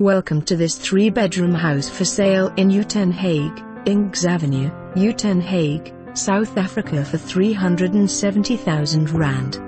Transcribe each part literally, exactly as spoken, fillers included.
Welcome to this three-bedroom house for sale in Uitenhage, Inggs Avenue, Uitenhage, South Africa for three hundred seventy thousand rand.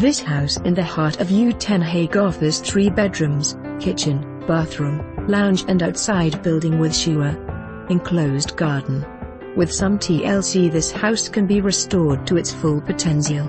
This house in the heart of Uitenhage offers three bedrooms, kitchen, bathroom, lounge and outside building with shower, enclosed garden. With some T L C, this house can be restored to its full potential.